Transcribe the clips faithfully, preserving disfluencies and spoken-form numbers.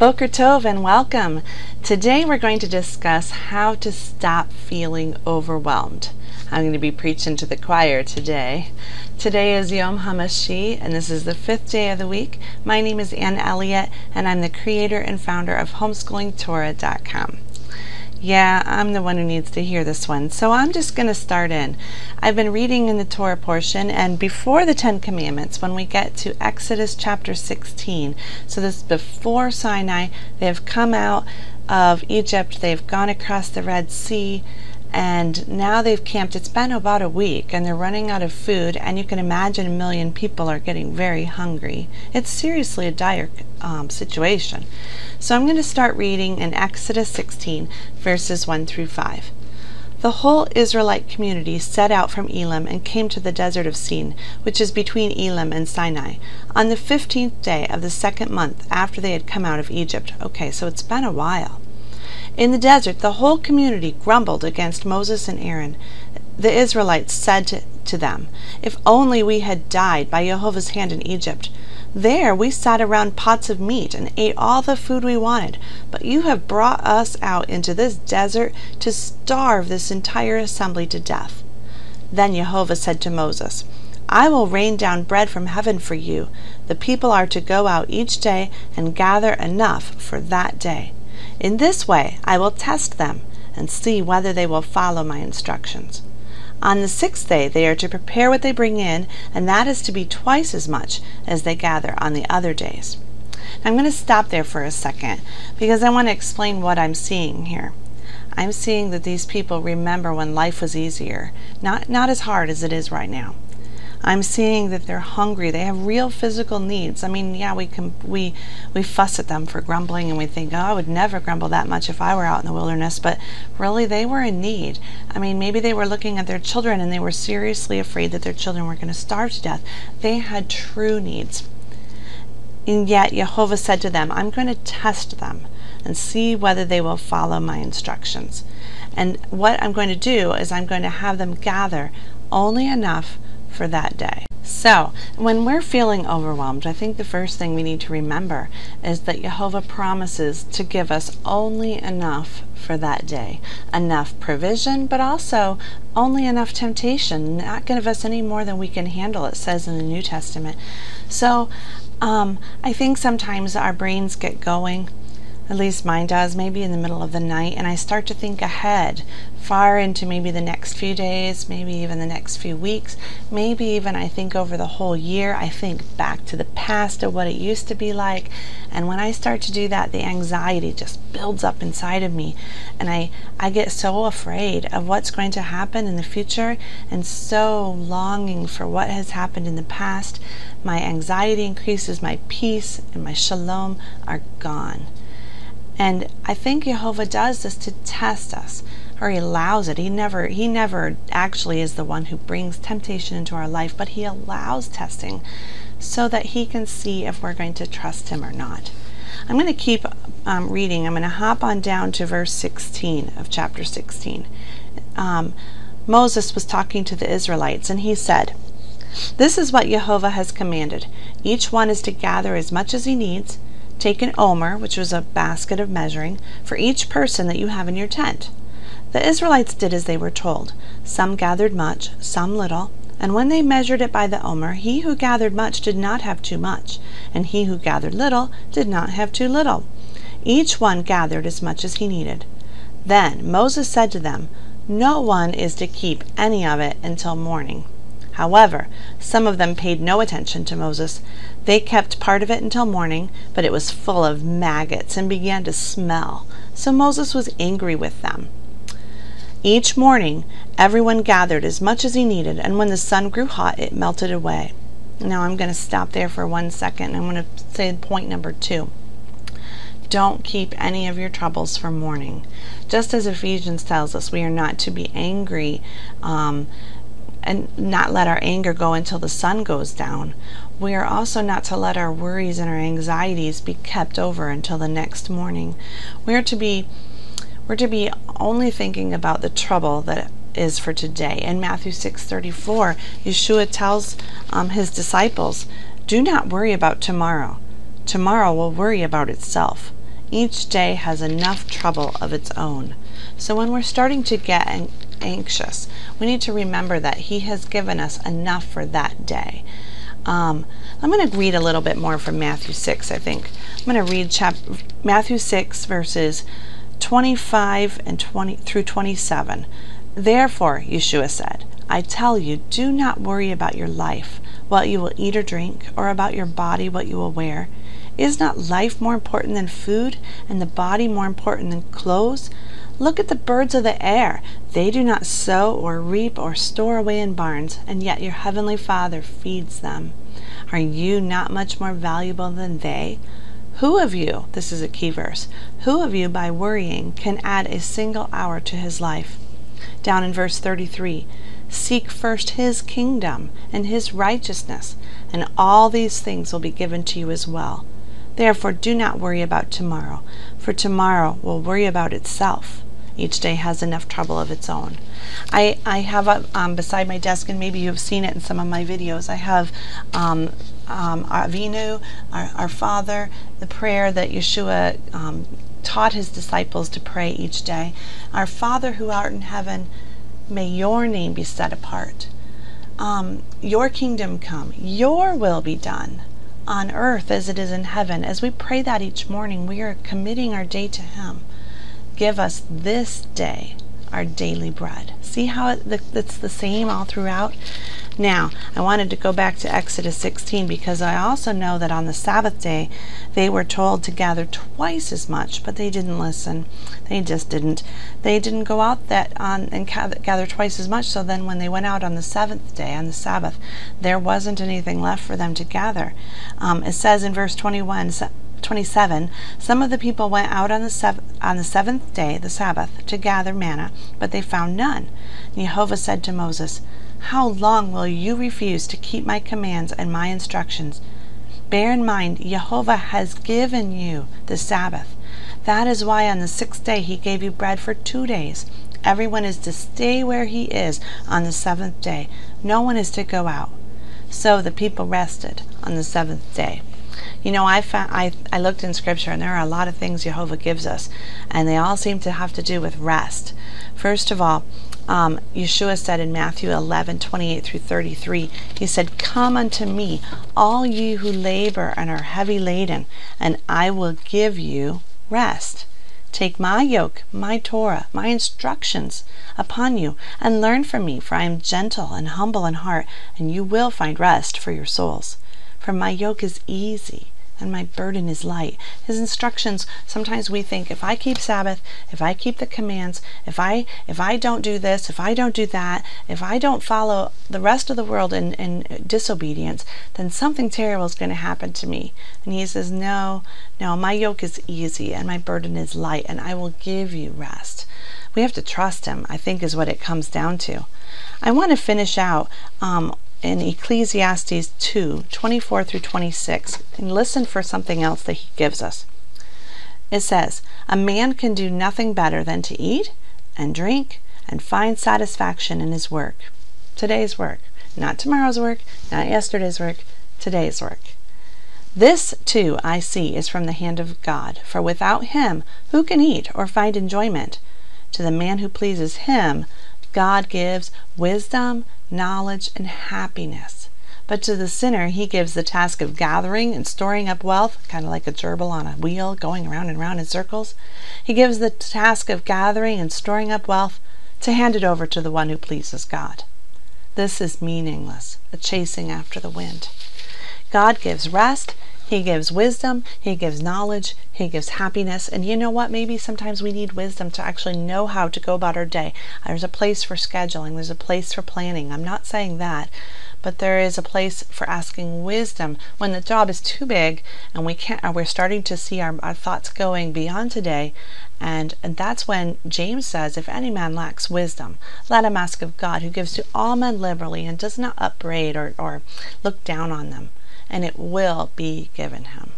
Boker Tov and welcome. Today we're going to discuss how to stop feeling overwhelmed. I'm going to be preaching to the choir today. Today is Yom HaMashi, and this is the fifth day of the week. My name is Anne Elliott, and I'm the creator and founder of homeschooling torah dot com. Yeah, I'm the one who needs to hear this one, so I'm just going to start in. I've been reading in the Torah portion, and before the Ten Commandments, when we get to Exodus chapter sixteen, so this is before Sinai, they have come out of Egypt, they've gone across the Red Sea, and now they've camped. It's been about a week, and they're running out of food, and you can imagine a million people are getting very hungry. It's seriously a dire um, situation. So I'm going to start reading in Exodus sixteen, verses one through five. The whole Israelite community set out from Elim and came to the desert of Sin, which is between Elim and Sinai, on the fifteenth day of the second month after they had come out of Egypt. Okay, so it's been a while. In the desert, the whole community grumbled against Moses and Aaron. The Israelites said to, to them, "If only we had died by Jehovah's hand in Egypt. There we sat around pots of meat and ate all the food we wanted, but you have brought us out into this desert to starve this entire assembly to death." Then Jehovah said to Moses, "I will rain down bread from heaven for you. The people are to go out each day and gather enough for that day. In this way I will test them and see whether they will follow my instructions. On the sixth day they are to prepare what they bring in, and that is to be twice as much as they gather on the other days." Now, I'm going to stop there for a second because I want to explain what I'm seeing here. I'm seeing that these people remember when life was easier, not, not as hard as it is right now. I'm seeing that they're hungry. They have real physical needs. I mean, yeah, we can, we we fuss at them for grumbling, and we think, oh, I would never grumble that much if I were out in the wilderness. But really, they were in need. I mean, maybe they were looking at their children, and they were seriously afraid that their children were going to starve to death. They had true needs. And yet, Jehovah said to them, "I'm going to test them and see whether they will follow my instructions. And what I'm going to do is I'm going to have them gather only enough for that day." So, when we're feeling overwhelmed, I think the first thing we need to remember is that Jehovah promises to give us only enough for that day. Enough provision, but also only enough temptation. Not give us any more than we can handle, it says in the New Testament. So, um, I think sometimes our brains get going, at least mine does, maybe in the middle of the night, and I start to think ahead, far into maybe the next few days, maybe even the next few weeks, maybe even I think over the whole year. I think back to the past of what it used to be like, and when I start to do that, the anxiety just builds up inside of me, and I, I get so afraid of what's going to happen in the future, and so longing for what has happened in the past. My anxiety increases, my peace and my shalom are gone. And I think Jehovah does this to test us, or he allows it. He never, he never actually is the one who brings temptation into our life, but he allows testing so that he can see if we're going to trust him or not. I'm going to keep um, reading. I'm going to hop on down to verse sixteen of chapter sixteen. Um, Moses was talking to the Israelites, and he said, "This is what Jehovah has commanded. Each one is to gather as much as he needs. Take an omer," which was a basket of measuring, "for each person that you have in your tent." The Israelites did as they were told. Some gathered much, some little, and when they measured it by the omer, he who gathered much did not have too much, and he who gathered little did not have too little. Each one gathered as much as he needed. Then Moses said to them, "No one is to keep any of it until morning." However, some of them paid no attention to Moses. They kept part of it until morning, but it was full of maggots and began to smell. So Moses was angry with them. Each morning, everyone gathered as much as he needed, and when the sun grew hot, it melted away. Now I'm going to stop there for one second, and I'm going to say point number two. Don't keep any of your troubles for morning. Just as Ephesians tells us, we are not to be angry, um, and not let our anger go until the sun goes down. We are also not to let our worries and our anxieties be kept over until the next morning. We are to be, we're to be only thinking about the trouble that is for today. In Matthew six thirty-four, Yeshua tells um, his disciples, "Do not worry about tomorrow. Tomorrow will worry about itself. Each day has enough trouble of its own. So when we're starting to get anxious, we need to remember that He has given us enough for that day. Um, I'm going to read a little bit more from Matthew six, I think. I'm going to read chap Matthew six, verses twenty-five and twenty through twenty-seven. Therefore, Yeshua said, I tell you, do not worry about your life, what you will eat or drink, or about your body, what you will wear. Is not life more important than food, and the body more important than clothes? Look at the birds of the air. They do not sow or reap or store away in barns, and yet your heavenly Father feeds them. Are you not much more valuable than they? Who of you, this is a key verse, who of you by worrying can add a single hour to his life? Down in verse thirty-three, seek first His kingdom and His righteousness, and all these things will be given to you as well. Therefore, do not worry about tomorrow, for tomorrow will worry about itself. Each day has enough trouble of its own. I, I have a, um, beside my desk, and maybe you've seen it in some of my videos, I have um, um, Avinu, our, our Father, the prayer that Yeshua um, taught His disciples to pray each day. Our Father who art in heaven, may your name be set apart. Um, your kingdom come, your will be done on earth as it is in heaven. As we pray that each morning, we are committing our day to Him. Give us this day our daily bread. See how it, it's the same all throughout? Now, I wanted to go back to Exodus sixteen, because I also know that on the Sabbath day, they were told to gather twice as much, but they didn't listen. They just didn't. They didn't go out that on and gather twice as much, so then when they went out on the seventh day, on the Sabbath, there wasn't anything left for them to gather. Um, it says in verse twenty-one, twenty-seven, some of the people went out on the, sev on the seventh day, the Sabbath, to gather manna, but they found none. And Jehovah said to Moses, how long will you refuse to keep my commands and my instructions? Bear in mind, Jehovah has given you the Sabbath. That is why on the sixth day He gave you bread for two days. Everyone is to stay where he is on the seventh day. No one is to go out. So the people rested on the seventh day. You know, I, found, I, I looked in Scripture, and there are a lot of things Jehovah gives us, and they all seem to have to do with rest. First of all, um, Yeshua said in Matthew eleven, twenty-eight through thirty-three, He said, come unto me, all ye who labor and are heavy laden, and I will give you rest. Take my yoke, my Torah, my instructions upon you, and learn from me, for I am gentle and humble in heart, and you will find rest for your souls. For my yoke is easy and my burden is light. His instructions, sometimes we think, if I keep Sabbath, if I keep the commands, if I if I don't do this, if I don't do that, if I don't follow the rest of the world in, in disobedience, then something terrible is going to happen to me. And He says, no, no, my yoke is easy and my burden is light, and I will give you rest. We have to trust Him, I think, is what it comes down to. I want to finish out um, in Ecclesiastes two, twenty-four through twenty-six, and listen for something else that He gives us. It says, a man can do nothing better than to eat and drink and find satisfaction in his work. Today's work, not tomorrow's work, not yesterday's work, today's work. This too I see is from the hand of God, for without Him, who can eat or find enjoyment? To the man who pleases Him, God gives wisdom, knowledge, and happiness. But to the sinner, He gives the task of gathering and storing up wealth, kind of like a gerbil on a wheel going around and around in circles. He gives the task of gathering and storing up wealth to hand it over to the one who pleases God. This is meaningless, a chasing after the wind. God gives rest, He gives wisdom, He gives knowledge, He gives happiness. And you know what? Maybe sometimes we need wisdom to actually know how to go about our day. There's a place for scheduling. There's a place for planning. I'm not saying that, but there is a place for asking wisdom when the job is too big and we can't, or we're starting to see our, our thoughts going beyond today. And, and that's when James says, if any man lacks wisdom, let him ask of God, who gives to all men liberally and does not upbraid or, or look down on them, and it will be given him.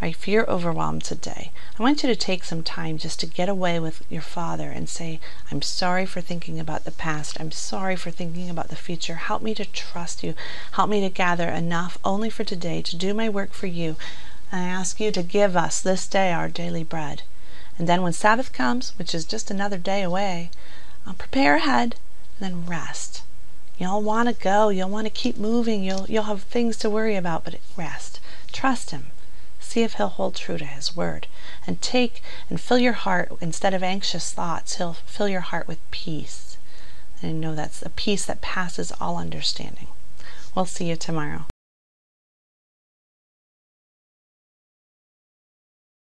All right, if you're overwhelmed today, I want you to take some time just to get away with your Father and say, I'm sorry for thinking about the past. I'm sorry for thinking about the future. Help me to trust you. Help me to gather enough only for today to do my work for you. I ask you to give us this day our daily bread. And then when Sabbath comes, which is just another day away, I'll prepare ahead and then rest. You'll want to go. You'll want to keep moving. You'll, you'll have things to worry about, but rest. Trust him. See if he'll hold true to his word. And take and fill your heart, instead of anxious thoughts, he'll fill your heart with peace. And I know that's a peace that passes all understanding. We'll see you tomorrow.